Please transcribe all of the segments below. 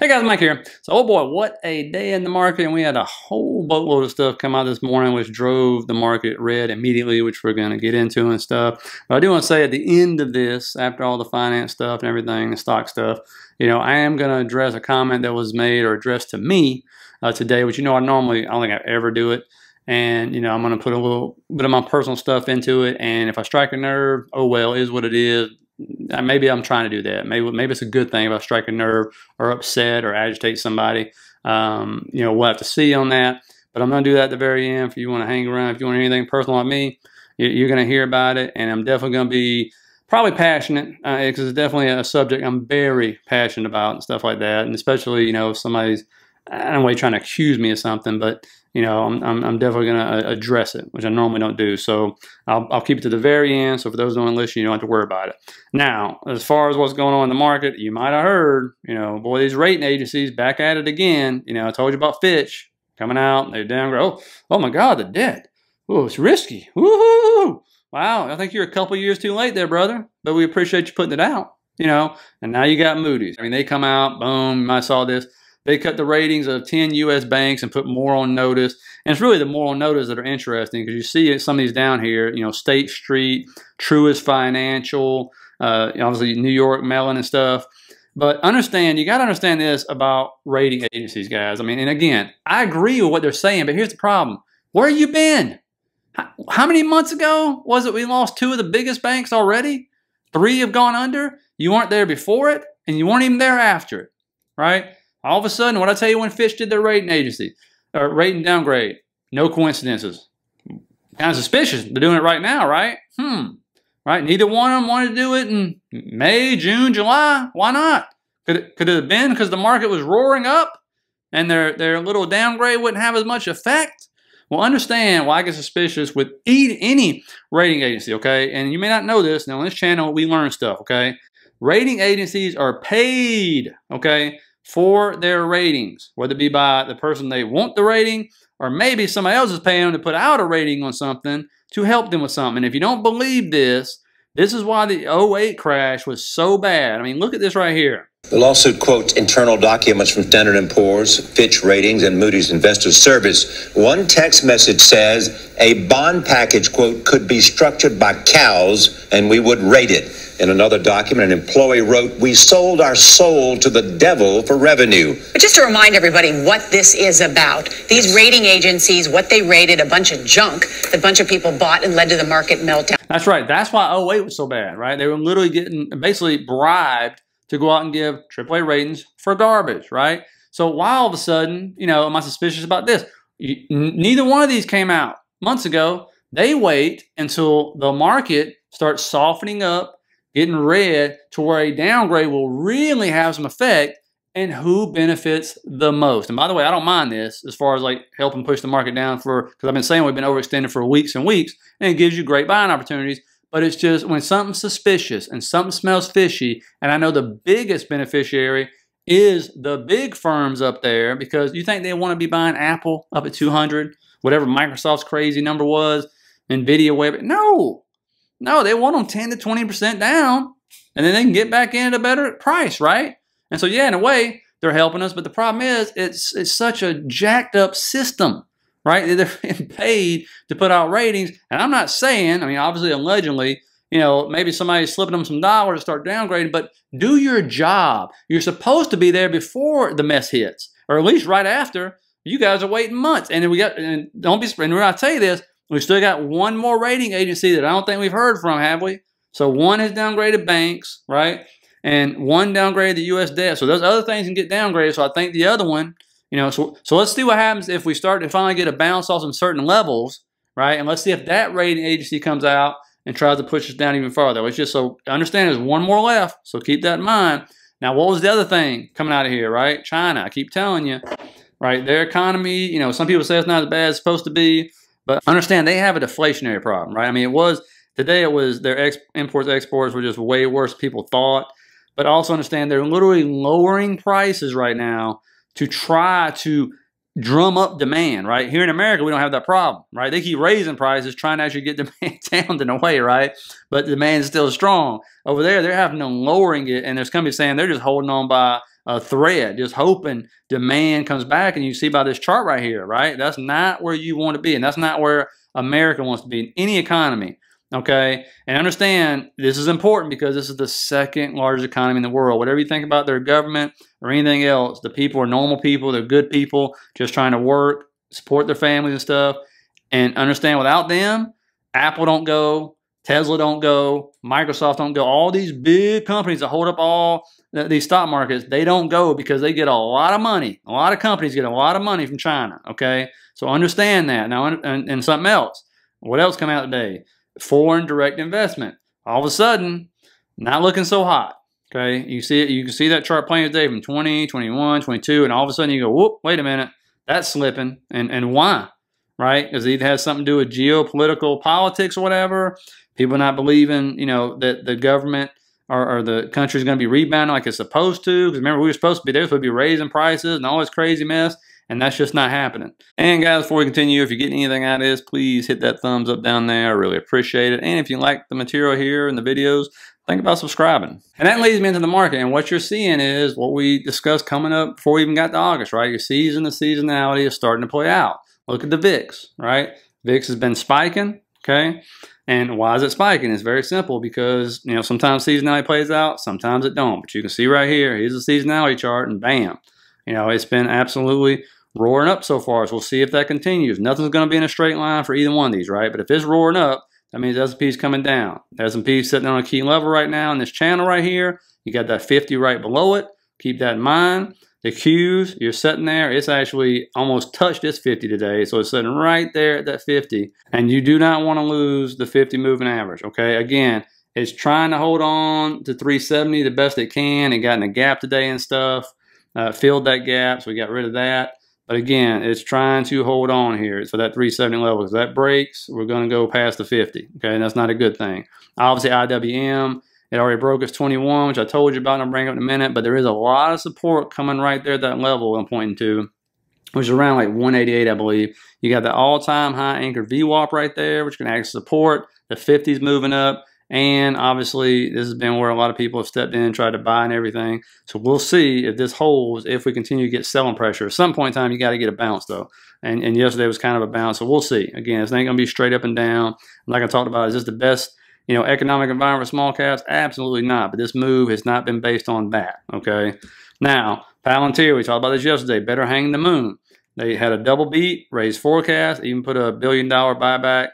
Hey guys, Mike here. So, oh boy, what a day in the market. And we had a whole boatload of stuff come out this morning, which drove the market red immediately, which we're going to get into and stuff. But I do want to say at the end of this, after all the finance stuff and everything, the stock stuff, you know, I am going to address a comment that was made or addressed to me today, which, you know, I don't think I ever do it. And, you know, I'm going to put a little bit of my personal stuff into it. And if I strike a nerve, oh well, is what it is. Maybe I'm trying to do that. Maybe it's a good thing if I strike a nerve or upset or agitate somebody. You know, we'll have to see on that. But I'm going to do that at the very end. If you want to hang around, if you want anything personal like me, you're going to hear about it. And I'm definitely going to be probably passionate because it's definitely a subject I'm very passionate about and stuff like that. And especially, you know, if somebody's, I don't know, trying to accuse me of something, but, you know, I'm definitely going to address it, which I normally don't do. So I'll keep it to the very end. So for those who don't listen, you don't have to worry about it. Now, as far as what's going on in the market, you might have heard, you know, boy, these rating agencies back at it again. You know, I told you about Fitch coming out. They downgrade. Oh my God, the debt. Oh, it's risky. Woohoo! Wow, I think you're a couple years too late there, brother. But we appreciate you putting it out. You know, and now you got Moody's. I mean, they come out. Boom. You might have saw this. They cut the ratings of 10 U.S. banks and put more on notice. And it's really the more on notice that are interesting because you see some of these down here, you know, State Street, Truist Financial, obviously New York Mellon and stuff. But understand, you got to understand this about rating agencies, guys. I mean, and again, I agree with what they're saying, but here's the problem. Where have you been? How many months ago was it we lost two of the biggest banks already? Three have gone under. You weren't there before it, and you weren't even there after it, right? All of a sudden, what I tell you when Fitch did their rating agency, or rating downgrade, no coincidences. Kind of suspicious. They're doing it right now, right? Right? Neither one of them wanted to do it in May, June, July. Why not? Could it have been because the market was roaring up and their little downgrade wouldn't have as much effect? Well, understand why I get suspicious with any rating agency, okay? And you may not know this. Now, on this channel, we learn stuff, okay? Rating agencies are paid, okay, for their ratings, whether it be by the person they want the rating, or maybe somebody else is paying them to put out a rating on something to help them with something. And if you don't believe this, this is why the 08 crash was so bad. I mean, look at this right here. The lawsuit quotes internal documents from Standard & Poor's, Fitch Ratings, and Moody's Investor Service. One text message says a bond package, quote, could be structured by cows and we would rate it. In another document, an employee wrote, we sold our soul to the devil for revenue. But just to remind everybody what this is about, these rating agencies, what they rated, a bunch of junk that a bunch of people bought and led to the market meltdown. That's right. That's why 08 was so bad, right? They were literally getting basically bribed to go out and give AAA ratings for garbage, right? So why all of a sudden, you know, am I suspicious about this? Neither one of these came out months ago. They wait until the market starts softening up, getting red, to where a downgrade will really have some effect and who benefits the most. And by the way, I don't mind this as far as like helping push the market down for, because I've been saying we've been overextended for weeks and weeks, and it gives you great buying opportunities. But it's just when something's suspicious and something smells fishy, and I know the biggest beneficiary is the big firms up there, because you think they want to be buying Apple up at 200, whatever Microsoft's crazy number was, NVIDIA, whatever. No, they want them 10 to 20% down, and then they can get back in at a better price, right? And so, yeah, in a way, they're helping us. But the problem is it's such a jacked up system. Right? They're being paid to put out ratings. And I'm not saying, I mean, obviously, allegedly, you know, maybe somebody's slipping them some dollars to start downgrading, but do your job. You're supposed to be there before the mess hits, or at least right after. You guys are waiting months. And I'll tell you this, we still got one more rating agency that I don't think we've heard from, have we? So one has downgraded banks, right? And one downgraded the U.S. debt. So those other things can get downgraded. So I think the other one, you know, so let's see what happens if we start to finally get a bounce off some certain levels, right? And let's see if that rating agency comes out and tries to push us down even farther. It's just, so understand there's one more left, so keep that in mind. Now, what was the other thing coming out of here, right? China, I keep telling you, right? Their economy, you know, some people say it's not as bad as it's supposed to be, but understand they have a deflationary problem, right? I mean, today it was their imports, exports were just way worse than people thought, but also understand they're literally lowering prices right now to try to drum up demand, right? Here in America, we don't have that problem, right? They keep raising prices, trying to actually get demand down in a way, right? But demand is still strong. Over there, they're having to lowering it, and there's companies saying they're just holding on by thread, just hoping demand comes back. And you see by this chart right here, right? That's not where you want to be. And that's not where America wants to be in any economy. Okay. And understand this is important because this is the second largest economy in the world. Whatever you think about their government or anything else, the people are normal people. They're good people just trying to work, support their families and stuff. And understand without them, Apple don't go, Tesla don't go, Microsoft don't go. All these big companies that hold up all these stock markets, they don't go because they get a lot of money. A lot of companies get a lot of money from China. Okay. So understand that. Now, and something else. What else come out today? Foreign direct investment, all of a sudden, not looking so hot. Okay, you see it. You can see that chart playing today from 20, 21, 22, and all of a sudden you go, whoop, wait a minute, that's slipping, and why, right? Because it either has something to do with geopolitical politics or whatever. People not believing, you know, that the government or the country is going to be rebounding like it's supposed to. Because remember, we were supposed to be there, so we'd be raising prices and all this crazy mess. And that's just not happening. And guys, before we continue, if you're getting anything out of this, please hit that thumbs up down there. I really appreciate it. And if you like the material here and the videos, think about subscribing. And that leads me into the market. And what you're seeing is what we discussed coming up before we even got to August, right? Your season, the seasonality is starting to play out. Look at the VIX, right? VIX has been spiking, okay? And why is it spiking? It's very simple because, you know, sometimes seasonality plays out, sometimes it don't. But you can see right here, here's the seasonality chart, and bam. You know, it's been absolutely roaring up so far, so we'll see if that continues. Nothing's going to be in a straight line for either one of these, right? But if it's roaring up, that means S&P is coming down. S&P is sitting on a key level right now in this channel right here. You got that 50 right below it. Keep that in mind. The Qs, you're sitting there. It's actually almost touched this 50 today, so it's sitting right there at that 50. And you do not want to lose the 50 moving average, okay? Again, it's trying to hold on to 370 the best it can. It got in a gap today and stuff. Filled that gap, so we got rid of that. But again, it's trying to hold on here. So that 370 level, because that breaks, we're going to go past the 50. Okay, and that's not a good thing. Obviously, IWM, it already broke its 21, which I told you about, and I'll bring it up in a minute. But there is a lot of support coming right there at that level I'm pointing to, which is around like 188, I believe. You got the all-time high anchor VWAP right there, which can act as support. The 50's moving up. And obviously, this has been where a lot of people have stepped in and tried to buy and everything. So we'll see if this holds, if we continue to get selling pressure. At some point in time, you got to get a bounce, though. And yesterday was kind of a bounce. So we'll see. Again, it's not going to be straight up and down. Like I talked about, is this the best, you know, economic environment for small caps? Absolutely not. But this move has not been based on that. Okay. Now, Palantir, we talked about this yesterday. Better hang the moon. They had a double beat, raised forecast, even put a $1 billion buyback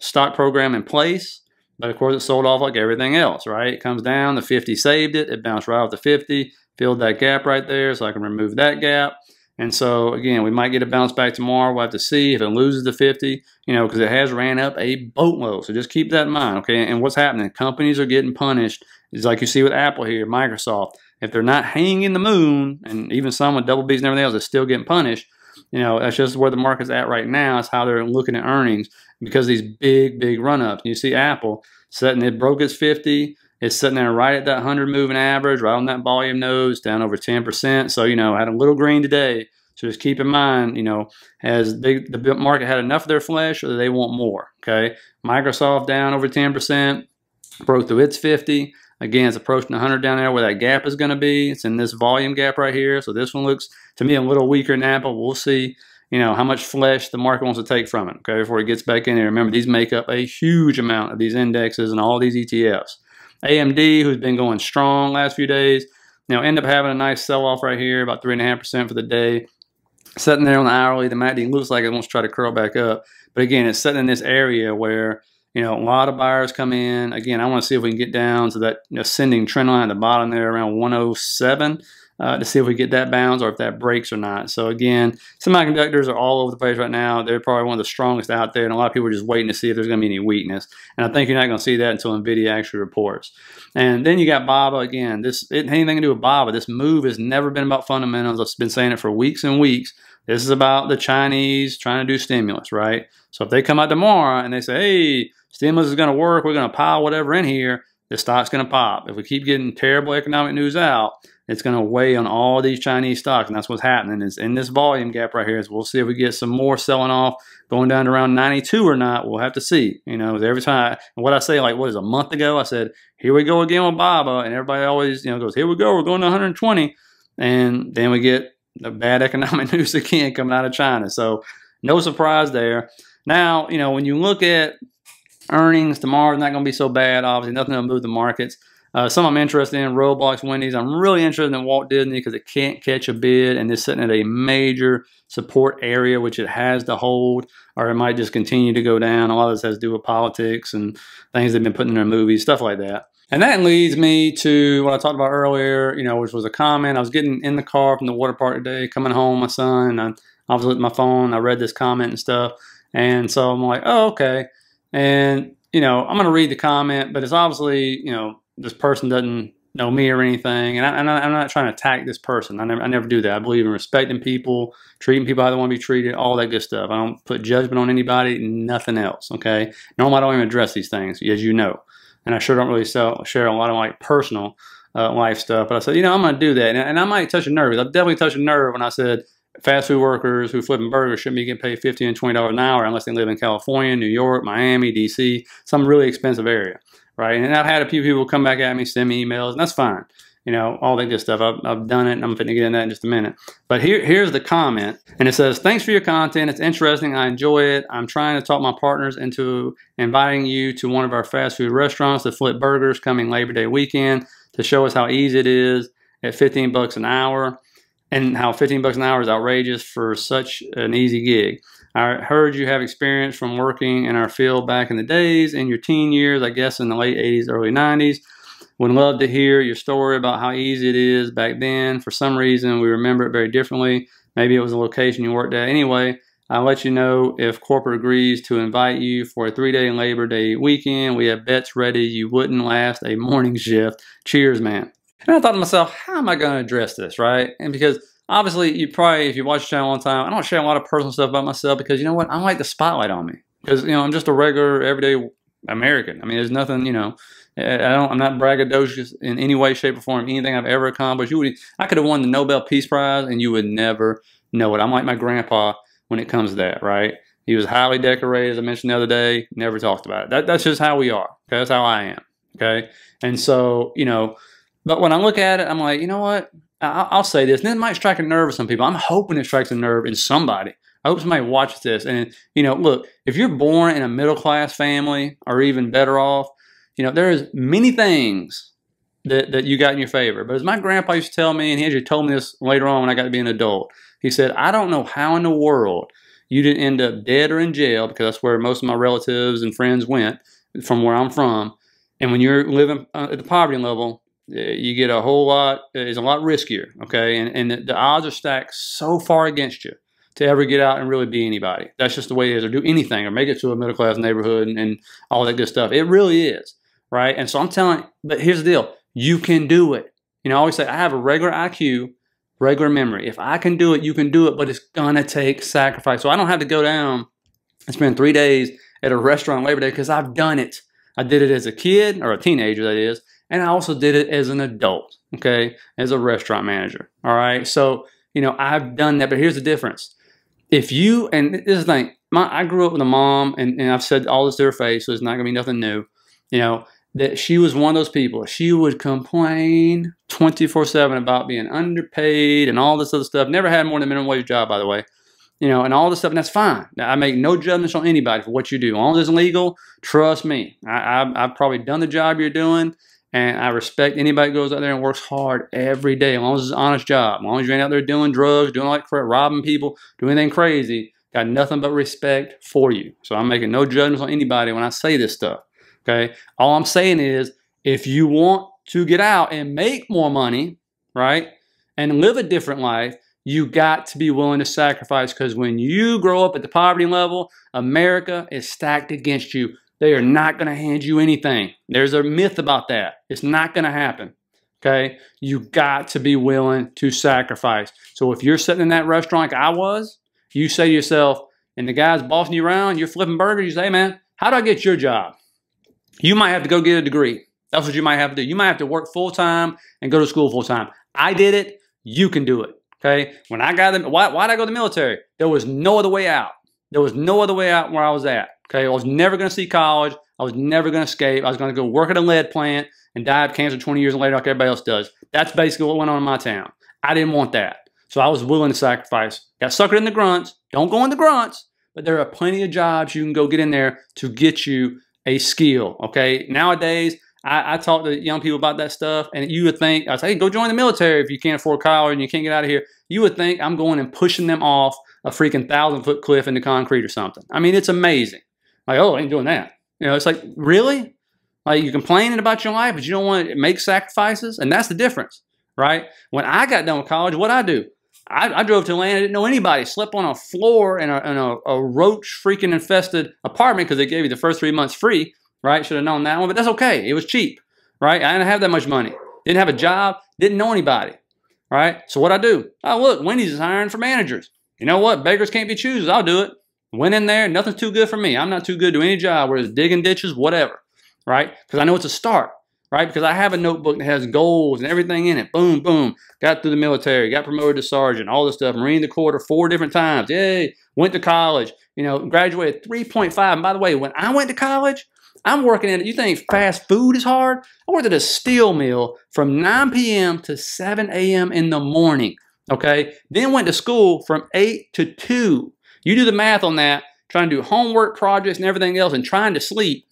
stock program in place. But of course, it sold off like everything else, right? It comes down, the 50 saved it, it bounced right off the 50, filled that gap right there, so I can remove that gap. And so, again, we might get a bounce back tomorrow. We'll have to see if it loses the 50, you know, because it has ran up a boatload. So just keep that in mind, okay? And what's happening? Companies are getting punished. It's like you see with Apple here, Microsoft. If they're not hanging the moon, and even some with double Bs and everything else, they're still getting punished. You know, that's just where the market's at right now. It's how they're looking at earnings because of these big run-ups. You see Apple sitting, it broke its 50. It's sitting there right at that 100 moving average, right on that volume nose, down over 10%. So, you know, had a little green today. So just keep in mind, you know, has the market had enough of their flesh or do they want more, okay? Microsoft down over 10%, broke through its 50. Again, it's approaching 100 down there where that gap is going to be. It's in this volume gap right here. So this one looks, to me, a little weaker than Apple. We'll see, you know, how much flesh the market wants to take from it, okay, before it gets back in here. Remember, these make up a huge amount of these indexes and all these ETFs. AMD, who's been going strong last few days, you know, end up having a nice sell-off right here, about 3.5% for the day. Sitting there on the hourly, the MACD looks like it wants to try to curl back up. But again, it's sitting in this area where, you know, a lot of buyers come in. Again, I want to see if we can get down to that ascending trend line at the bottom there around 107 to see if we get that bounce or if that breaks or not. So again, semiconductors are all over the place right now. They're probably one of the strongest out there, and a lot of people are just waiting to see if there's going to be any weakness. And I think you're not going to see that until NVIDIA actually reports. And then you got BABA again. This it ain't anything to do with BABA. This move has never been about fundamentals. I've been saying it for weeks and weeks. This is about the Chinese trying to do stimulus, right? So if they come out tomorrow and they say, hey, stimulus is going to work, we're going to pile whatever in here, the stock's going to pop. If we keep getting terrible economic news out, it's going to weigh on all these Chinese stocks, and that's what's happening. It's in this volume gap right here. So we'll see if we get some more selling off, going down to around 92 or not. We'll have to see. You know, every time, what I say, like, what is a month ago? I said, here we go again with BABA, and everybody always, you know, goes, here we go, we're going to 120. And then we get the bad economic news again coming out of China. So no surprise there. Now, you know, when you look at earnings, tomorrow's not going to be so bad. Obviously, nothing will move the markets. Some I'm interested in, Roblox, Wendy's. I'm really interested in Walt Disney because it can't catch a bid and it's sitting at a major support area, which it has to hold, or it might just continue to go down. A lot of this has to do with politics and things they've been putting in their movies, stuff like that. And that leads me to what I talked about earlier, you know, which was a comment. I was getting in the car from the water park today, coming home, my son, and I was looking at my phone. I read this comment and stuff. And so I'm like, oh, okay. And, you know, I'm going to read the comment, but it's obviously, you know, this person doesn't know me or anything. And I'm not trying to attack this person. I never do that. I believe in respecting people, treating people how they want to be treated, all that good stuff. I don't put judgment on anybody, nothing else, okay? Normally, I don't even address these things, as you know. And I sure don't really share a lot of, like, personal life stuff. But I said, you know, I'm going to do that. And I might touch a nerve. I definitely touched a nerve when I said fast food workers who flipping burgers shouldn't be getting paid $15 and $20 an hour unless they live in California, New York, Miami, D.C., some really expensive area. Right. And I've had a few people come back at me, send me emails, and that's fine. You know, all that good stuff. I've done it, and I'm going to get into that in just a minute. But here's the comment. And it says, thanks for your content. It's interesting. I enjoy it. I'm trying to talk my partners into inviting you to one of our fast food restaurants to flip burgers coming Labor Day weekend to show us how easy it is at 15 bucks an hour and how 15 bucks an hour is outrageous for such an easy gig. I heard you have experience from working in our field back in the days, in your teen years, I guess in the late 80s, early 90s. Would love to hear your story about how easy it is back then. For some reason, we remember it very differently. Maybe it was a location you worked at. Anyway, I'll let you know if corporate agrees to invite you for a 3-day Labor Day weekend. We have bets ready. You wouldn't last a morning shift. Cheers, man. And I thought to myself, how am I going to address this, right? And because obviously, you probably, if you watch the channel a long time, I don't share a lot of personal stuff about myself because, you know what, I like the spotlight on me. Because, you know, I'm just a regular, everyday American. I mean, there's nothing, you know, I'm not braggadocious in any way, shape, or form, anything I've ever accomplished. I could have won the Nobel Peace Prize, and you would never know it. I'm like my grandpa when it comes to that, right? He was highly decorated, as I mentioned the other day, never talked about it. That's just how we are. Okay? That's how I am. Okay? And so, you know, but when I look at it, I'm like, you know what? I'll say this, and it might strike a nerve with some people. I'm hoping it strikes a nerve in somebody. I hope somebody watches this. And, you know, look, if you're born in a middle-class family or even better off, you know, there is many things that you got in your favor. But as my grandpa used to tell me, and he actually told me this later on when I got to be an adult, he said, I don't know how in the world you didn't end up dead or in jail, because that's where most of my relatives and friends went from where I'm from. And when you're living at the poverty level, you get a whole lot, it's a lot riskier, okay? And the odds are stacked so far against you to ever get out and really be anybody. That's just the way it is, or do anything, or make it to a middle-class neighborhood and all that good stuff. It really is, right? And so I'm telling, but here's the deal. You can do it. You know, I always say, I have a regular IQ, regular memory. If I can do it, you can do it, but it's going to take sacrifice. So I don't have to go down and spend 3 days at a restaurant Labor Day because I've done it. I did it as a kid, or a teenager, that is. And I also did it as an adult, okay, as a restaurant manager, all right? So, you know, I've done that, but here's the difference. If you, and this is the thing, I grew up with a mom, and I've said all this to her face, so it's not going to be nothing new, you know, that she was one of those people. She would complain 24/7 about being underpaid and all this other stuff. Never had more than a minimum wage job, by the way. You know, and all this stuff, and that's fine. Now, I make no judgments on anybody for what you do. As long as it's legal, trust me. I've probably done the job you're doing, and I respect anybody who goes out there and works hard every day, as long as it's an honest job. As long as you ain't out there doing drugs, doing all that crap, robbing people, doing anything crazy, got nothing but respect for you. So I'm making no judgments on anybody when I say this stuff, okay? All I'm saying is, if you want to get out and make more money, right, and live a different life, you got to be willing to sacrifice, because when you grow up at the poverty level, America is stacked against you. They are not going to hand you anything. There's a myth about that. It's not going to happen, okay? You got to be willing to sacrifice. So if you're sitting in that restaurant like I was, you say to yourself, and the guy's bossing you around, you're flipping burgers, you say, hey, man, how do I get your job? You might have to go get a degree. That's what you might have to do. You might have to work full-time and go to school full-time. I did it. You can do it, okay? When I got in, why did I go to the military? There was no other way out. There was no other way out where I was at. Okay, I was never going to see college. I was never going to escape. I was going to go work at a lead plant and die of cancer 20 years later like everybody else does. That's basically what went on in my town. I didn't want that. So I was willing to sacrifice. Got suckered in the grunts. Don't go in the grunts, but there are plenty of jobs you can go get in there to get you a skill, okay? Nowadays, I talk to young people about that stuff, and you would think, I was like, hey, go join the military if you can't afford college and you can't get out of here. You would think I'm going and pushing them off a freaking 1,000-foot cliff into concrete or something. I mean, it's amazing. Like, oh, I ain't doing that. You know, it's like, really? Like, you're complaining about your life, but you don't want to make sacrifices? And that's the difference, right? When I got done with college, what'd I do? I drove to Atlanta, didn't know anybody, slept on a floor in a roach freaking infested apartment because they gave you the first 3 months free, right? Should have known that one, but that's okay. It was cheap, right? I didn't have that much money. Didn't have a job, didn't know anybody, right? So what'd I do? Oh, look, Wendy's is hiring for managers. You know what? Beggars can't be choosers. I'll do it. Went in there. Nothing's too good for me. I'm not too good to any job, whether it's digging ditches, whatever, right? Because I know it's a start, right? Because I have a notebook that has goals and everything in it. Boom, boom. Got through the military. Got promoted to sergeant. All this stuff. Marine the Corps 4 different times. Yay. Went to college. You know, graduated 3.5. And by the way, when I went to college, I'm working at it. You think fast food is hard? I worked at a steel mill from 9 p.m. to 7 a.m. in the morning. Okay, then went to school from 8 to 2. You do the math on that, trying to do homework projects and everything else and trying to sleep.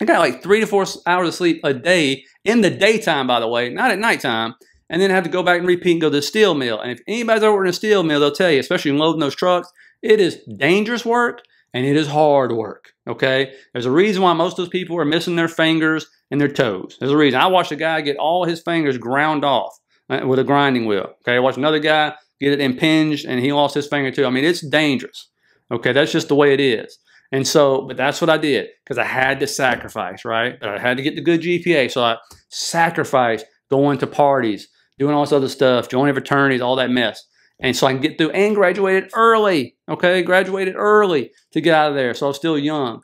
I got like 3 to 4 hours of sleep a day in the daytime, by the way, not at nighttime. And then I have to go back and repeat and go to the steel mill. And if anybody's ever worked in a steel mill, they'll tell you, especially loading those trucks, it is dangerous work and it is hard work. Okay, there's a reason why most of those people are missing their fingers and their toes. There's a reason. I watched a guy get all his fingers ground off with a grinding wheel. Okay, watch another guy get it impinged and he lost his finger too. I mean, it's dangerous. Okay, that's just the way it is. And so, but that's what I did because I had to sacrifice, right? But I had to get the good GPA. So I sacrificed going to parties, doing all this other stuff, joining fraternities, all that mess. And so I can get through and graduated early. Okay, graduated early to get out of there. So I was still young.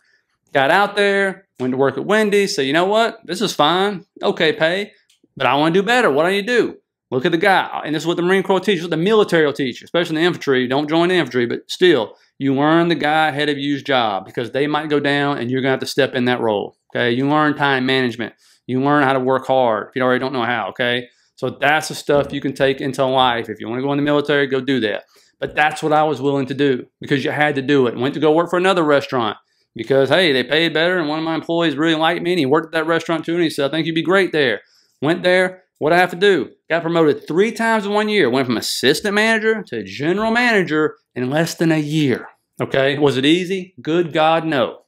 Got out there, went to work at Wendy's. So you know what? This is fine. Okay, pay. But I want to do better. What do I need to do? Look at the guy, and this is what the Marine Corps teaches, what the military will teach, especially in the infantry. Don't join the infantry, but still, you learn the guy ahead of you's job because they might go down and you're going to have to step in that role, okay? You learn time management. You learn how to work hard if you already don't know how, okay? So that's the stuff you can take into life. If you want to go in the military, go do that. But that's what I was willing to do because you had to do it. Went to go work for another restaurant because, hey, they paid better, and one of my employees really liked me, and he worked at that restaurant too, and he said, I think you'd be great there. Went there. What I have to do? Got promoted 3 times in 1 year. Went from assistant manager to general manager in less than a year. Okay. Was it easy? Good God, no.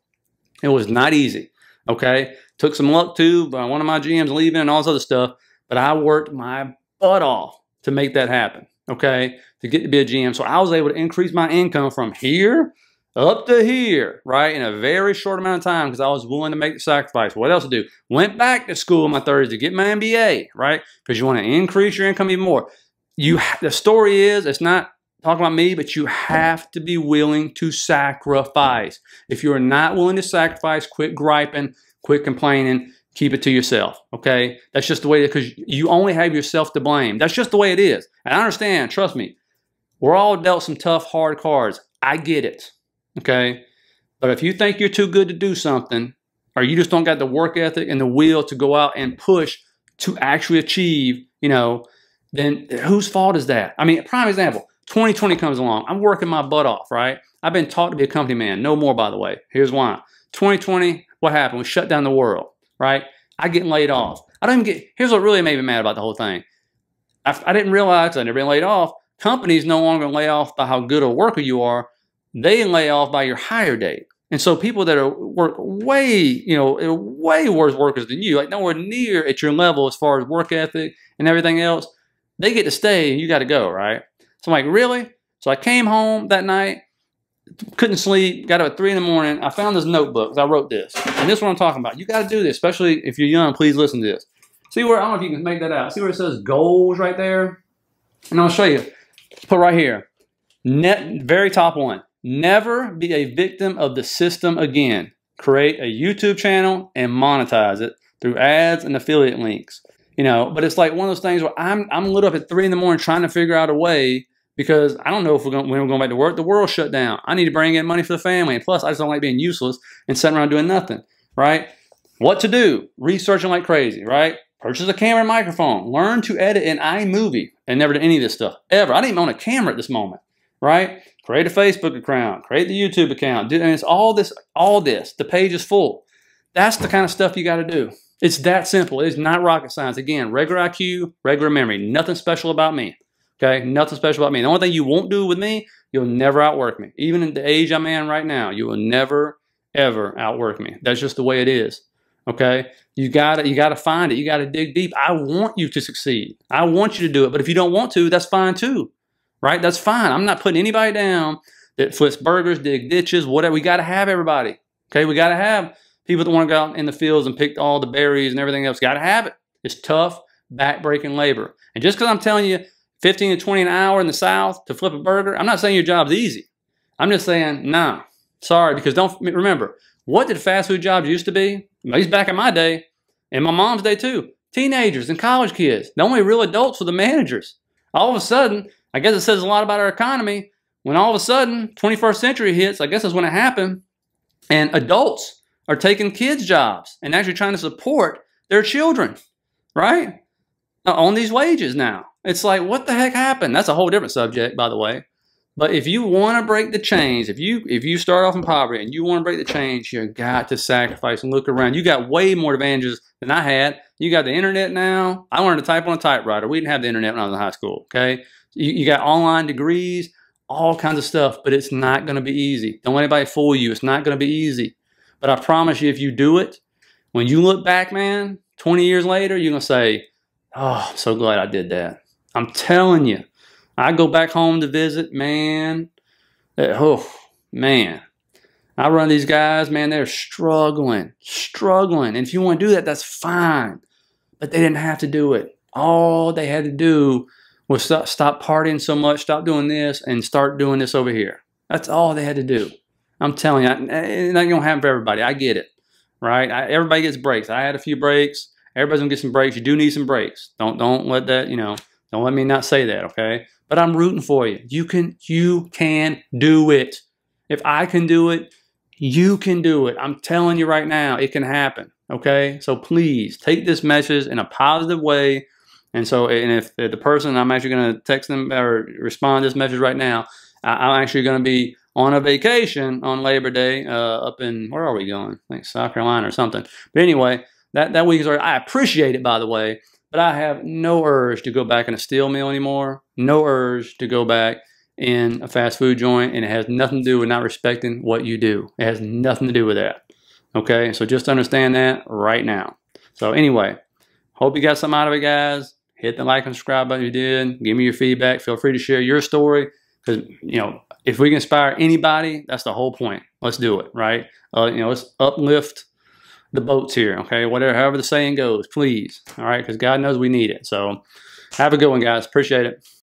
It was not easy. Okay. Took some luck too, by one of my GMs leaving and all this other stuff. But I worked my butt off to make that happen. Okay. To get to be a GM. So I was able to increase my income from here up to here, right? In a very short amount of time because I was willing to make the sacrifice. What else to do? Went back to school in my 30s to get my MBA, right? Because you want to increase your income even more. The story is, it's not talking about me, but you have to be willing to sacrifice. If you're not willing to sacrifice, quit griping, quit complaining, keep it to yourself, okay? That's just the way, because you only have yourself to blame. That's just the way it is. And I understand, trust me, we're all dealt some tough, hard cards. I get it. Okay, but if you think you're too good to do something, or you just don't got the work ethic and the will to go out and push to actually achieve, you know, then whose fault is that? I mean, prime example, 2020 comes along. I'm working my butt off, right? I've been taught to be a company man. No more, by the way. Here's why. 2020, what happened? We shut down the world, right? I get laid off. I don't even get, here's what really made me mad about the whole thing. I didn't realize I'd never been laid off. Companies no longer lay off by how good a worker you are. They lay off by your hire date. And so people that are work way, you know, way worse workers than you, like nowhere near at your level as far as work ethic and everything else, they get to stay and you got to go, right? So I'm like, really? So I came home that night, couldn't sleep, got up at 3 in the morning. I found this notebook. I wrote this. And this is what I'm talking about. You got to do this, especially if you're young. Please listen to this. See where, I don't know if you can make that out. See where it says goals right there? And I'll show you. Put right here. Very top one. Never be a victim of the system again. Create a YouTube channel and monetize it through ads and affiliate links. You know, but it's like one of those things where I'm lit up at 3 in the morning trying to figure out a way because I don't know if when we're going back to work. The world shut down. I need to bring in money for the family. And plus, I just don't like being useless and sitting around doing nothing, right? What to do? Researching like crazy, right? Purchase a camera and microphone. Learn to edit in iMovie. and never did any of this stuff, ever. I didn't even own a camera at this moment, right? Create a Facebook account, create the YouTube account, do, and it's all this. The page is full. That's the kind of stuff you got to do. It's that simple. It's not rocket science. Again, regular IQ, regular memory. Nothing special about me. Okay, nothing special about me. The only thing you won't do with me, you'll never outwork me. Even in the age I'm in right now, you will never, ever outwork me. That's just the way it is. Okay, you gotta find it. You gotta dig deep. I want you to succeed. I want you to do it. But if you don't want to, that's fine too, right? That's fine. I'm not putting anybody down that flips burgers, dig ditches, whatever. We gotta have everybody. Okay, we gotta have people that want to go out in the fields and pick all the berries and everything else. Gotta have it. It's tough, backbreaking labor. And just because I'm telling you 15 to 20 an hour in the South to flip a burger, I'm not saying your job's easy. I'm just saying, nah, sorry, because don't remember, what did fast food jobs used to be? At least back in my day, and my mom's day too. Teenagers and college kids. The only real adults were the managers. All of a sudden, I guess it says a lot about our economy, when all of a sudden, 21st century hits, I guess that's when it happened, and adults are taking kids' jobs and actually trying to support their children, right? On these wages now. It's like, what the heck happened? That's a whole different subject, by the way. But if you want to break the chains, if you start off in poverty and you want to break the chains, you got to sacrifice and look around. You got way more advantages than I had. You got the internet now. I learned to type on a typewriter. We didn't have the internet when I was in high school, okay? You got online degrees, all kinds of stuff, but it's not going to be easy. Don't let anybody fool you. It's not going to be easy. But I promise you, if you do it, when you look back, man, 20 years later, you're going to say, oh, I'm so glad I did that. I'm telling you. I go back home to visit, man. Oh, man. I run these guys, man, they're struggling. And if you want to do that, that's fine. But they didn't have to do it. All they had to do was stop partying so much, stop doing this, and start doing this over here. That's all they had to do. I'm telling you, it's not going to happen for everybody. I get it, right? Everybody gets breaks. I had a few breaks. Everybody's going to get some breaks. You do need some breaks. Don't let that, you know, don't let me not say that, okay? But I'm rooting for you. You can do it. If I can do it, you can do it. I'm telling you right now, it can happen, okay? So please take this message in a positive way. And so, and if the person, I'm actually going to text them or respond to this message right now, I'm actually going to be on a vacation on Labor Day up in, where are we going? I think South Carolina or something. But anyway, that week is already, I appreciate it, by the way. But I have no urge to go back in a steel mill anymore. No urge to go back in a fast food joint. And it has nothing to do with not respecting what you do. It has nothing to do with that. Okay? So just understand that right now. So anyway, hope you got something out of it, guys. Hit the like and subscribe button if you did. Give me your feedback. Feel free to share your story. Because, you know, if we can inspire anybody, that's the whole point. Let's do it, right? You know, let's uplift the boats here, okay? Whatever, however the saying goes, please, all right? Because God knows we need it. So have a good one, guys. Appreciate it.